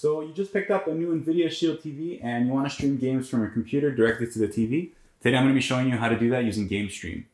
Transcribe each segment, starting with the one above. So you just picked up a new Nvidia Shield TV and you want to stream games from your computer directly to the TV. Today I'm going to be showing you how to do that using GameStream.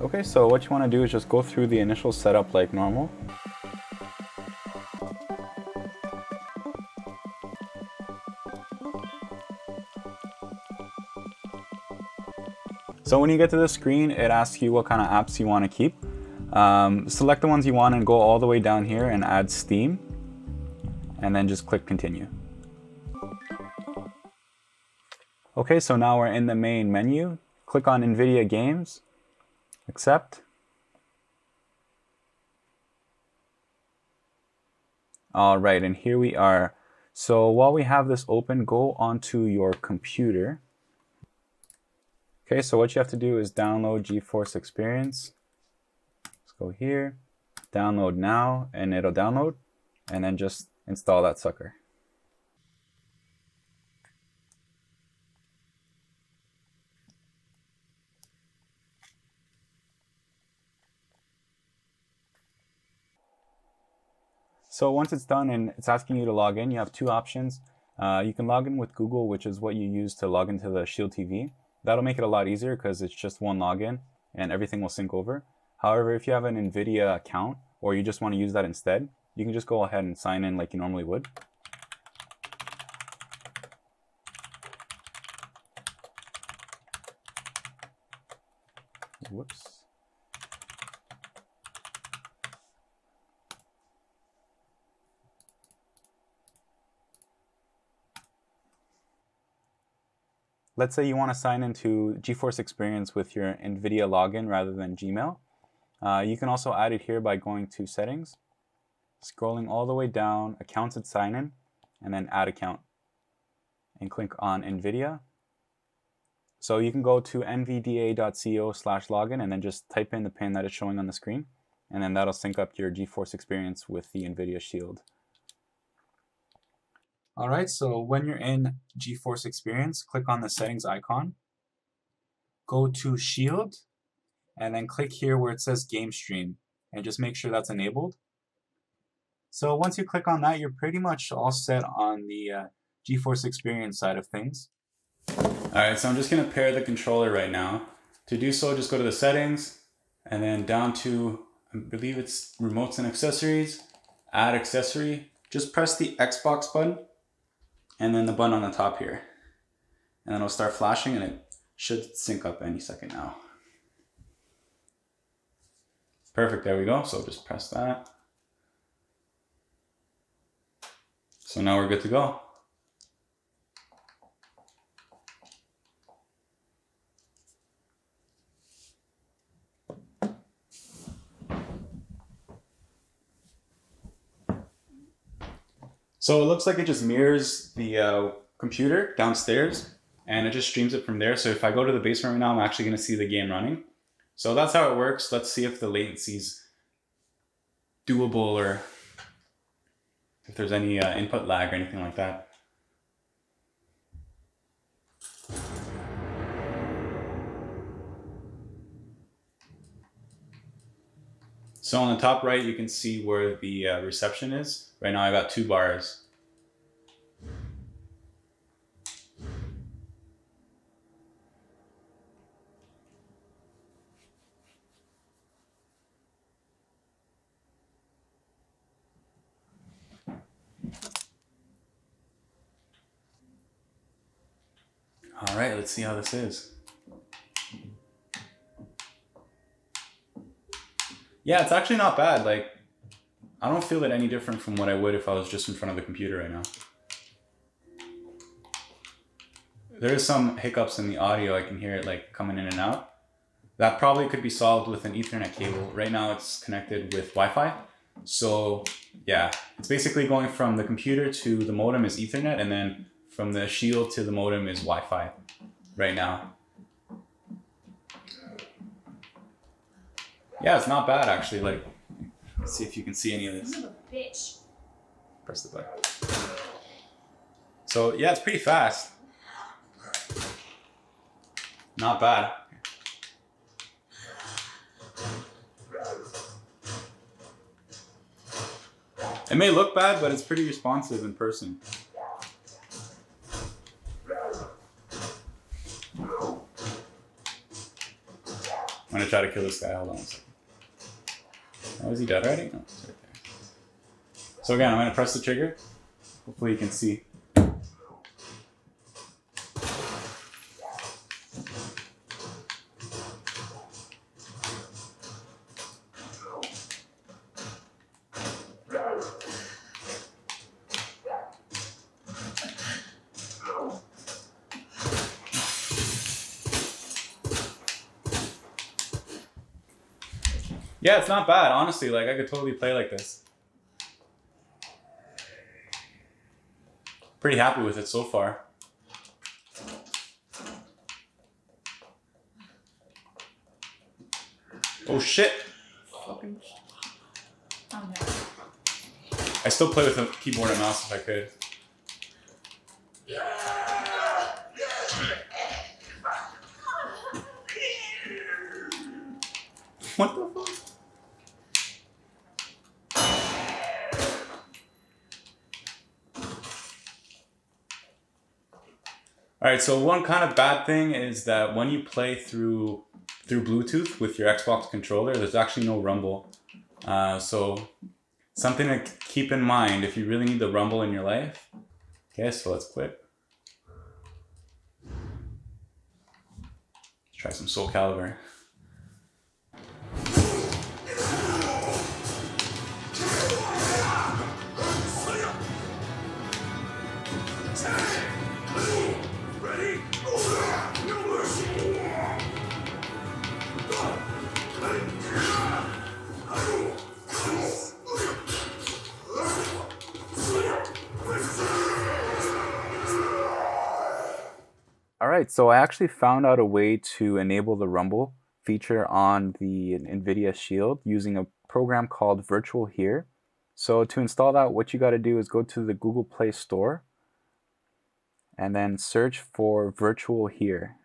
Okay, so what you want to do is just go through the initial setup like normal. So when you get to this screen, it asks you what kind of apps you want to keep. Select the ones you want and go all the way down here and add Steam, and then just click continue. Okay, so now we're in the main menu. Click on NVIDIA Games, accept. All right, and here we are. So while we have this open, go onto your computer. Okay, so what you have to do is download GeForce Experience. Go here, download now, and it'll download, and then just install that sucker. So once it's done and it's asking you to log in, you have two options. You can log in with Google, which is what you use to log into the Shield TV. That'll make it a lot easier because it's just one login and everything will sync over. However, if you have an NVIDIA account or you just want to use that instead, you can just go ahead and sign in like you normally would. Whoops. Let's say you want to sign into GeForce Experience with your NVIDIA login rather than Gmail. You can also add it here by going to settings, scrolling all the way down, accounts and sign in, and then add account, and click on NVIDIA. So you can go to nvda.co/login and then just type in the pin that is showing on the screen, and then that'll sync up your GeForce Experience with the NVIDIA Shield. All right, so when you're in GeForce Experience, click on the settings icon, go to Shield, and then click here where it says Game Stream, and just make sure that's enabled. So once you click on that, you're pretty much all set on the GeForce Experience side of things. All right, so I'm just gonna pair the controller right now. To do so, just go to the settings, and then down to, I believe it's remotes and accessories, add accessory, just press the Xbox button, and then the button on the top here. And then it'll start flashing, and it should sync up any second now. Perfect, there we go. So just press that. So now we're good to go. So it looks like it just mirrors the computer downstairs, and it just streams it from there. So if I go to the basement right now, I'm actually gonna see the game running. So that's how it works. Let's see if the latency's doable or if there's any input lag or anything like that. So on the top right, you can see where the reception is. Right now I got 2 bars. All right, let's see how this is. Yeah, it's actually not bad. Like, I don't feel it any different from what I would if I was just in front of the computer right now. There is some hiccups in the audio. I can hear it like coming in and out. That probably could be solved with an Ethernet cable. Right now it's connected with Wi-Fi. So yeah, it's basically going from the computer to the modem is Ethernet, and then from the Shield to the modem is Wi-Fi right now. Yeah, it's not bad actually. Like, let's see if you can see any of this. Press the button. So yeah, it's pretty fast. Not bad. It may look bad, but it's pretty responsive in person. I'm gonna try to kill this guy, hold on a second. Oh, is he dead already? No, it's right there. So again, I'm gonna press the trigger. Hopefully you can see. Yeah, it's not bad, honestly. Like, I could totally play like this. Pretty happy with it so far. Oh shit! Fucking shit. Oh no. I still play with a keyboard and mouse if I could. What the? Alright, so one kind of bad thing is that when you play through Bluetooth with your Xbox controller, there's actually no rumble. So something to keep in mind if you really need the rumble in your life. Okay, so let's quit. Let's try some Soul Calibur. Alright, so I actually found out a way to enable the rumble feature on the NVIDIA Shield using a program called Virtual Here. So to install that, what you got to do is go to the Google Play Store and then search for Virtual Here.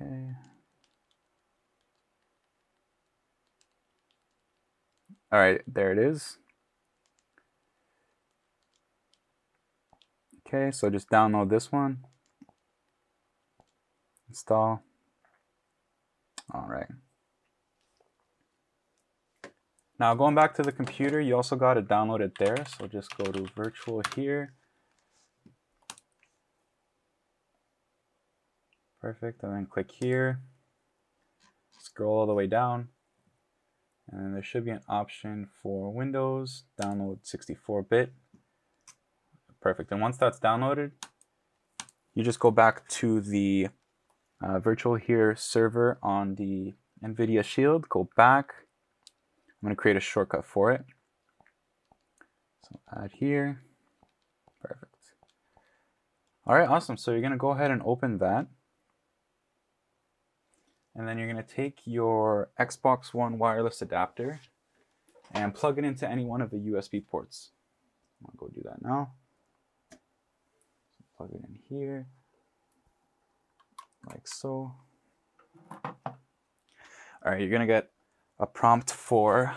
Okay. Alright, there it is. Okay, so just download this one, install, all right. Now going back to the computer, you also got to download it there, so just go to Virtual Here. Perfect, and then click here, scroll all the way down, and then there should be an option for Windows, download 64-bit. Perfect, and once that's downloaded, you just go back to the Virtual Here server on the NVIDIA Shield, go back. I'm gonna create a shortcut for it. So add here, perfect. All right, awesome, so you're gonna go ahead and open that. And then you're gonna take your Xbox One wireless adapter and plug it into any one of the USB ports. I'm gonna go do that now. Plug it in here, like so. All right, you're gonna get a prompt for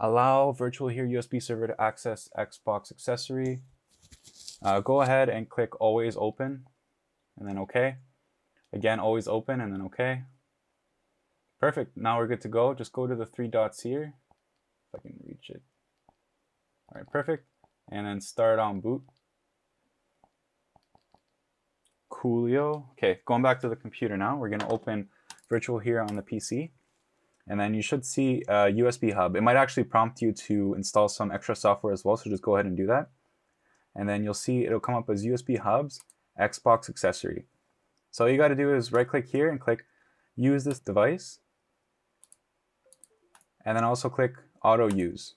allow Virtual Here USB server to access Xbox accessory. Go ahead and click always open and then okay. Again, always open and then okay. Perfect, now we're good to go. Just go to the three dots here, if I can reach it. All right, perfect. And then start on boot. Coolio. Okay, going back to the computer now, we're going to open Virtual Here on the PC, and then you should see a USB hub. It might actually prompt you to install some extra software as well, so just go ahead and do that. And then you'll see it'll come up as USB hubs, Xbox accessory. So all you got to do is right click here and click use this device, and then also click auto use.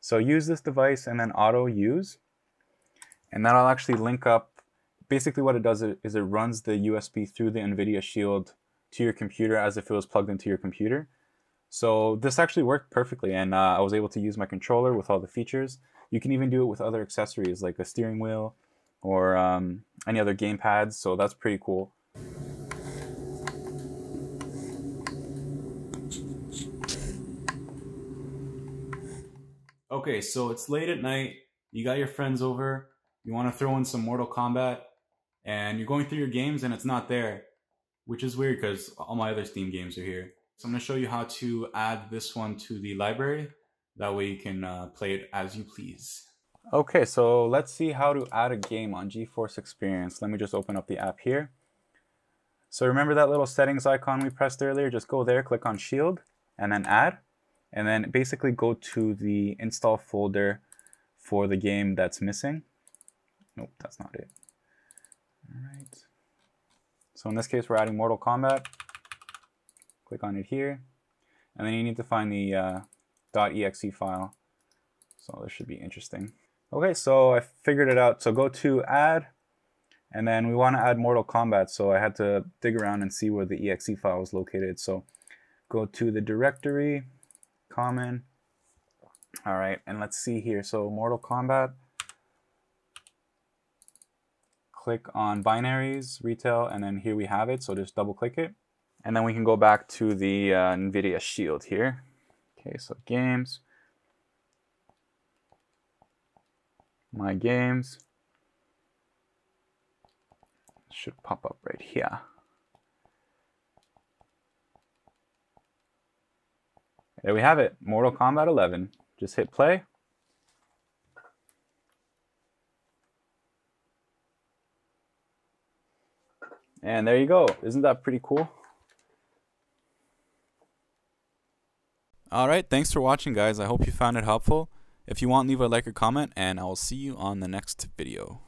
So use this device and then auto use. And that'll actually link up. Basically what it does is it runs the USB through the NVIDIA Shield to your computer as if it was plugged into your computer. So this actually worked perfectly, and I was able to use my controller with all the features. You can even do it with other accessories like a steering wheel or any other game pads, so that's pretty cool. Okay, so it's late at night. You got your friends over. You want to throw in some Mortal Kombat. And you're going through your games and it's not there. Which is weird because all my other Steam games are here. So I'm going to show you how to add this one to the library. That way you can play it as you please. Okay, so let's see how to add a game on GeForce Experience. Let me just open up the app here. So remember that little settings icon we pressed earlier? Just go there, click on Shield, and then Add. And then basically go to the install folder for the game that's missing. Nope, that's not it. All right. So in this case, we're adding Mortal Kombat. Click on it here. And then you need to find the .exe file. So this should be interesting. Okay, so I figured it out. So go to Add, and then we want to add Mortal Kombat. So I had to dig around and see where the exe file was located. So go to the directory, common. All right, and let's see here. So Mortal Kombat. Click on binaries, retail, and then here we have it. So just double click it. And then we can go back to the NVIDIA Shield here. Okay, so games. My games should pop up right here. There we have it, Mortal Kombat 11. Just hit play. And there you go. Isn't that pretty cool? All right, thanks for watching, guys. I hope you found it helpful. If you want, leave a like or comment, and I will see you on the next video.